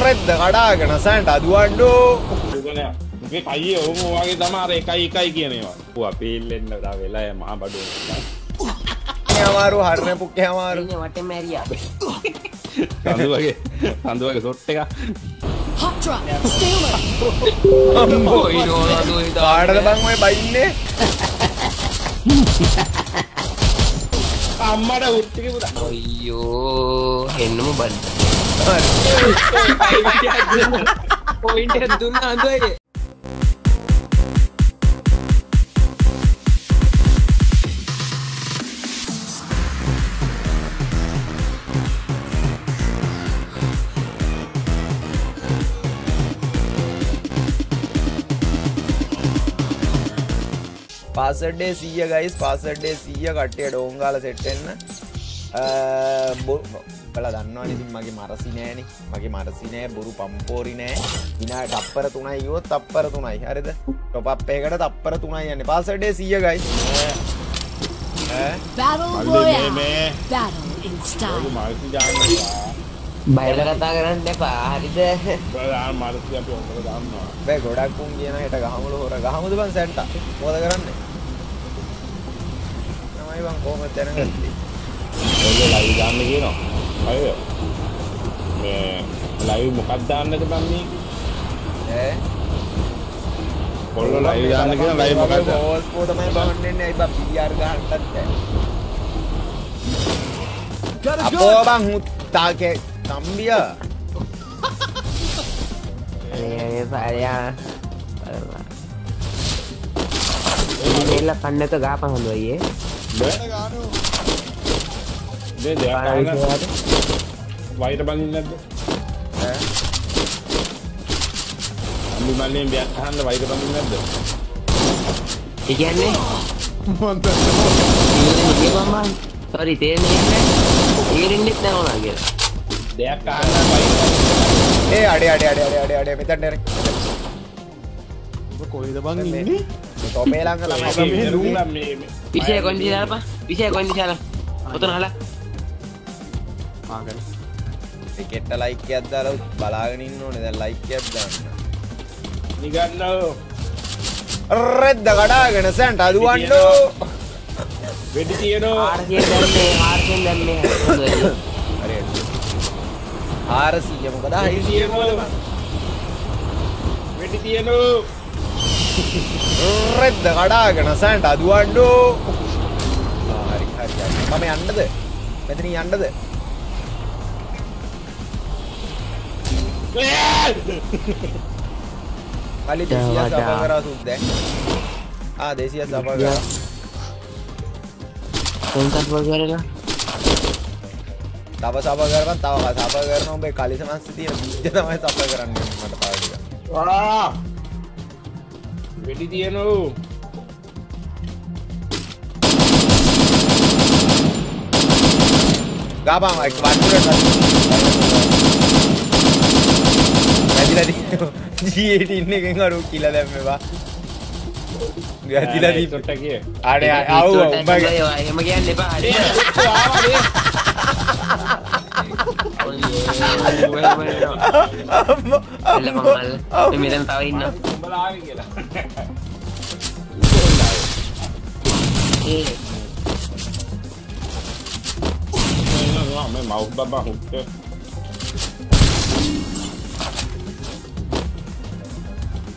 Red ada karena Santa Duando. Oke kayak oh lagi tamare kayak gini ya. Gua pilih udah bela ya mah badu. Nyamaru harne pukke amaru. Ini mate meria. Tandu lagi sorte ka. Hot drop. Stealer. Ambo ino ado ida. Ada bang oi bainne. Ammada utti puda. Ayyo, hennum banna. Poinnya dunna andoye. Pasarde siya guys, pasarde siya kattiya dongala set wenna. Bala dannawani ithin mage marasi nae boru pampori nae. Dina tappara 3 yot tappara 3. Harida? Top up ekata tappara 3 yanne. Pasarde siya guys. Battle Royale. Battle in style. Bayala katha karanne epa. Harida? Bala marasi api hora dannawa. Be godak kun kiyana heta gahamulu hora gahamudu ban senta. Moda karanne? Namai ban kohoma danagatte. Oye live danna kiyano. Ayo. Me live mokak dannada ban me. Eh? Pollo live danna kiyana live mokak danna. Boss po thamai bannenne ai ba PR gahannatt da. Apo ban huttage Zambia. Saya. Ini panne ke gaapa hondu aye. Beda gaano. De de gaana. Wire bangin nadda. Eh. Ambi malle biak ahanna wire bangin nadda. E kiyanne? Monta. Sorry tene yanne. Eerinnit naha ona kiyala. Deyak ahanna wire eh ade මෙතන නේ ඔබ කොයිද බං ඉන්නේ තොපේ ළඟ ළමයි මේ විෂය කොන්දිසාලා ඔතන හලා ආගෙන ඒකට ලයික් එකක් දාලා බලාගෙන ඉන්න ඕනේ දැන් ලයික් එකක් දාන්න නිගන්නෝ රෙද්ද කඩාගෙන සෙන්ට අදුවන්නෝ වෙඩි තියනෝ ආර්කෙන් දැම්මේ හරියට 400 මොකද 500 වල වෙඩි තියනෝ රෙද්ද කඩාගෙන සෑන්ට අදුවන්නෝ හරි මම යන්නද මෙතනින් යන්නද කලි 200 සබා කරා සුද්දා ආ 200 සබා කරා කොන්ටක් වගේලා Tapa sapa garan, tawa ka sapa garan, ombe kali sama setiap dia sama sapa garan nih mata pala dia. Wah. Wedi dia no. Gapang like banjur kan. Gadi jadi ini kayak ngaruh kila deh meba. Gadi di. Ada au ombe. Emang gak lepa ada.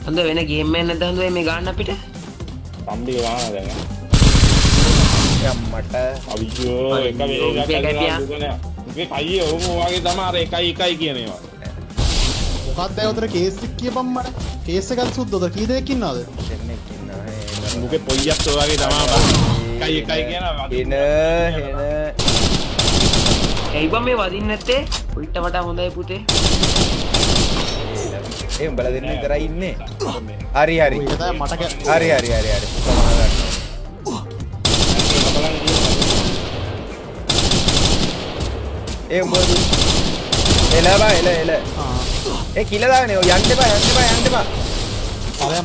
Anda ini game main nanti anda ini gak apa itu? Pamdi gimana deh? Ya mata. Abisyo, kami वे भाई हो वो आगे तमारे काई किया नहीं वो काट दे उधर केस की बम मर केस से कल सुध उधर की दे किन्ना दे किन्ना है मुके पोइया तो आगे तमारा काई किया ना है ना एबम में वादी नते उल्टा वटा होंदा है पुते ए बड़ा दिन में करा इन्ने हरी Hari Ela. Eh kila daane, yante ba.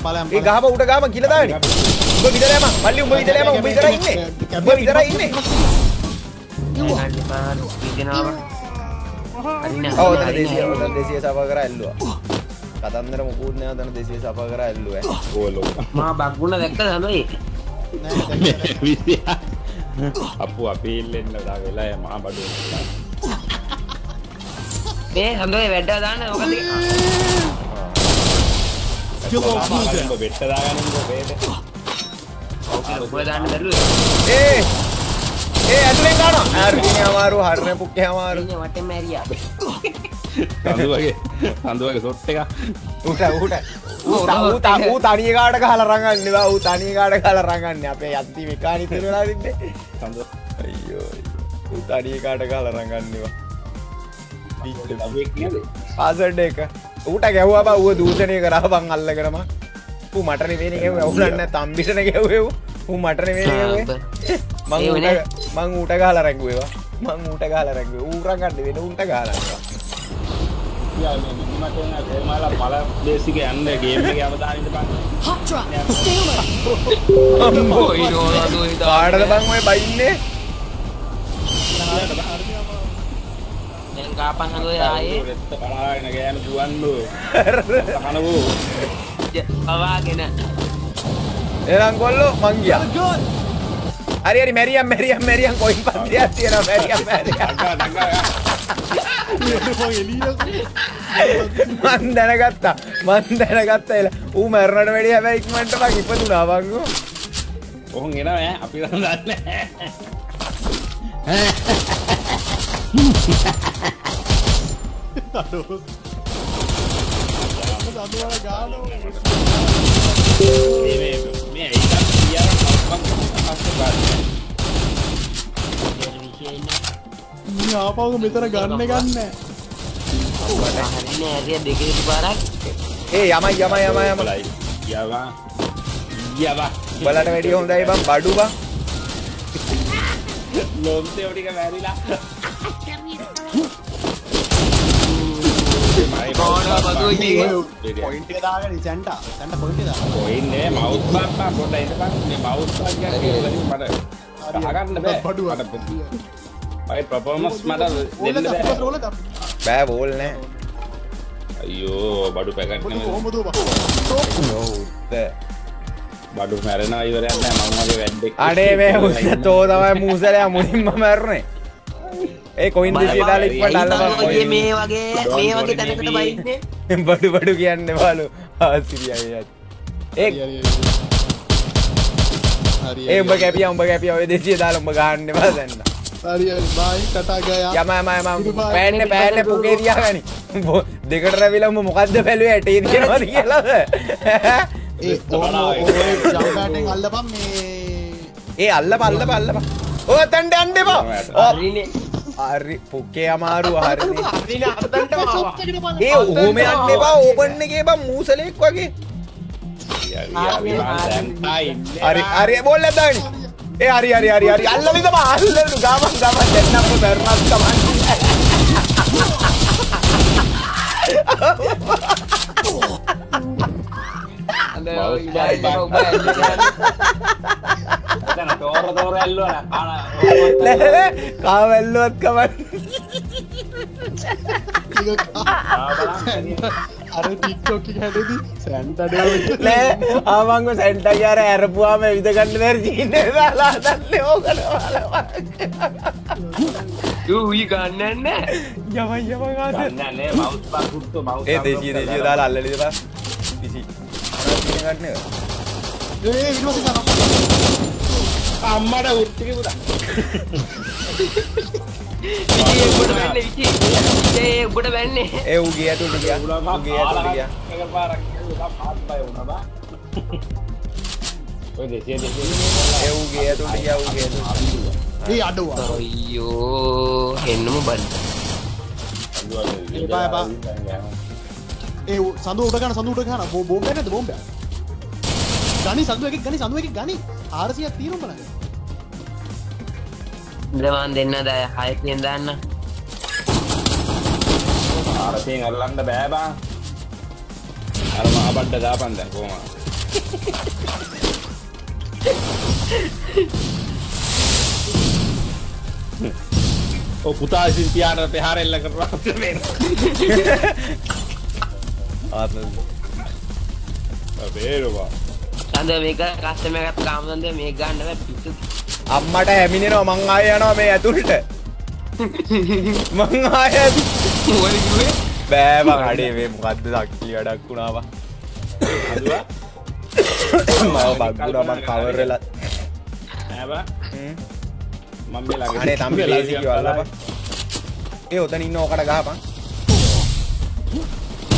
Palam. Eh gahaba uta gahaba kila daane. Umba vidara yama, palli umba vidara inne. तन देशीय सभा करायलो कदंदर मुकुंद ने तन देशीय सभा करायलो है गोलो मां बागुणा දැක්කද හනෝයි අප්පු අපි ඉල්ලෙන්න දා වෙලා යා මහා බඩුව මේ හනෝයි වැඩ දාන්න මොකද කියනවා වෙට දාගන්නකො වේද ඔබ දාන්න බැලුවේ ඒ ඒ අතුලෙන් ගන්නවා අරගෙන අමාරු හරන පුක්කේ අමාරු ඉන්නේ වටේ මෑරියා අඳුවගේ සොට් එක ඌ තනිය කාඩ ගහලා රඟන්නේ බා ඌ තනිය කාඩ ගහලා රඟන්නේ අපේ යද්දි මෙකානික් වෙලා ඉන්නේ අඳුව අයියෝ ඌ තනිය කාඩ ගහලා රඟන්නේ බා පිටේ අපි කියන්නේ පාසඩ් එක ඌට ගැහුවා බා ඌ දූෂණය කරා බං අල්ලගෙන මං ඌ මට නෙවෙයි ගැහුවා ඌ නෑ තම්බිෂණ ගැහුවේ ඌ මට නෙවෙයි ගැහුවේ මං ඌට ගහලා රැඟුවේවා මං ඌට ගහලා රැඟුවේ ඌ රඟන්නේ වෙන ඌට ගහලා hari-hari meriam koin patria tiara meriam මන් දැනගත්තා එලා ඌ මරණට වැඩි හැබැයි ඉක්මනට මං ඉපදුනා වංගෝ ඔහොන් එනවා ඈ අපි නම් දන්නේ ඈ අතෝ අතෝවල ගානෝ මේ ඒක පියාර මං අස්සගාන ආපහු මෙතන ගන්න ඒ යමයි ගියා බලන්න වැඩි හොඳයි බං බඩු බං ලොම්තේ ටික වැරිලා මයි කොණා බදුයි පොයින්ට් එක දාගෙන සැන්ටා පොයින්ට් එක දාන්න පොයින්ට් නේ මවුත් බා පොඩ්ඩක් ඉඳපන් මේ මවුත් බා කියන්නේ මට ගහගන්න බෑ බඩු මට भाई परफॉर्मेंस मारा बे बोल ने अयो बाडू पैकेट ने बाडू मारे ना इवर यार मामा के वेट देख अरे मैं उससे तो दवा मुंह से ले मुनिम मारने ए कोई नहीं डाल एक पर डाल ये मे वागे तने भाई ने बाडू කියන්නේ वालो आसिया यार ए उम्बा कैपिया वे देसी डाल उम्बा गाड़ने बस ना अरे भाई कटा गया या मैं पहले पुके दिया गानी देखड़ रविला मुकद्दे पहले टेरियन मार गेला ए जाम बैटिंग अल्लापा मे ए अल्लापा ओ तंडे अंडे बा अरे पुके मारू हरने तंडे बा ए ओ में अंडे बा ओपन ने के बा मूसले एक वागे अरे बोल ले दानी ए अरे अल्लू गावन जन्ना को धर्मा कमान अरे टिकटॉक की कहते थी सेंटा दे ले आवांग को सेंटा यार अरबुआ में इधर गंडवेर जीने वाला दल्ले हो गन वाला तू हुई गाने ने जमा गाते गाने माउथ पा फुट तो माउथ ए देसी डाल लाल ले बस इसी गाने ए वीडियो से जाना अम्मा रे उठ के पूरा sandu දෙවන් දෙන්න දාය 600 දාන්න. ආරපෙන් අල්ලන්න බෑ බං. අර මහ බඩ දාපන් දැන් කොහමද? Ho buttato in piano per Harella che prova a Aberoba. Anda mega custom එකත් ගාමුද මේ ගන්නව පිටු. අම්මට ඇමිනෙනවා මං ආය යනවා මේ ඇතුළට. මං ආය මොකද කිව්වේ? බෑ බං අඩේ මේ මොකද්ද සක්ලි වැඩක් වුණා බං. හදුවා. මම බග්ගුනා මං කවර් වෙලා. නෑ බං. මම මේ ළඟට. අනේ තම්බි ලේසි කිව්වලා බං. ඒ උතන ඉන්න ඕකට ගහපන්.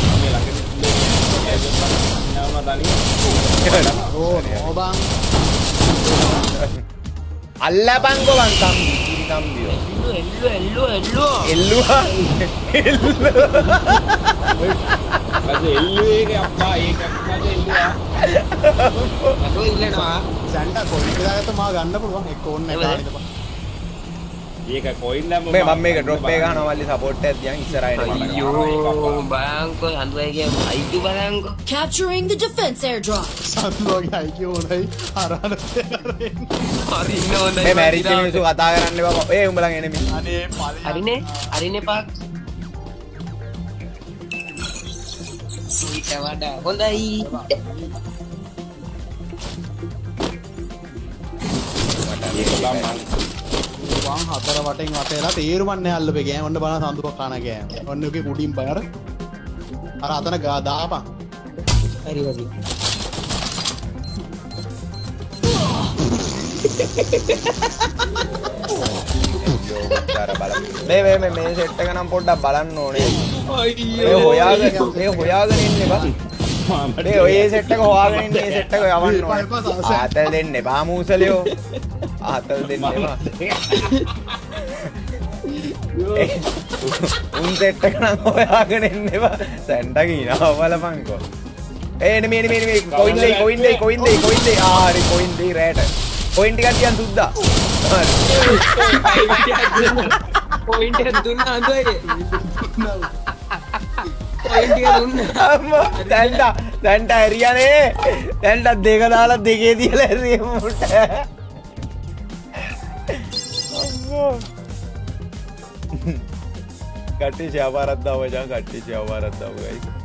මම මේ ළඟට. Alla bango bang tambi cambio ellu capturing the defense airdrop. Wang hatar wateng watela teerumanne hallu be game. Onne bana sanduwa kana game. Onne uge kudin bayar. Ara athana ga daapa. Hari wadi. Me set ekak nam poddak balann one. Ayyo. Me hoyagan inne ba. Mamaade oy set ekak hoyagan inne set ekak yawann one. Athal denne ba moosaliyo. Atal denne ba. Unset ekak nan hoyagen inne ba. Senda ginawa balapanko. Enemy coin dey. Aare coin dey rata. Coin tika tiyan sudda. Coin tika dunna andoyre. Amma senda area ne. Senda deka dala deke diyala area muta. Katti se awarat da ho ja katti se awarat da ho guys.